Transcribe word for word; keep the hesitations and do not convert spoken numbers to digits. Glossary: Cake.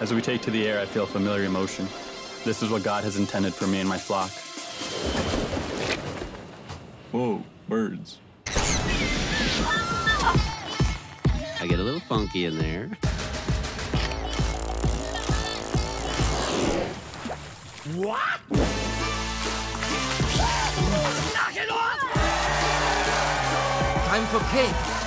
As we take to the air, I feel familiar emotion. This is what God has intended for me and my flock. Whoa, birds. I get a little funky in there. What? Knock it off! Time for cake.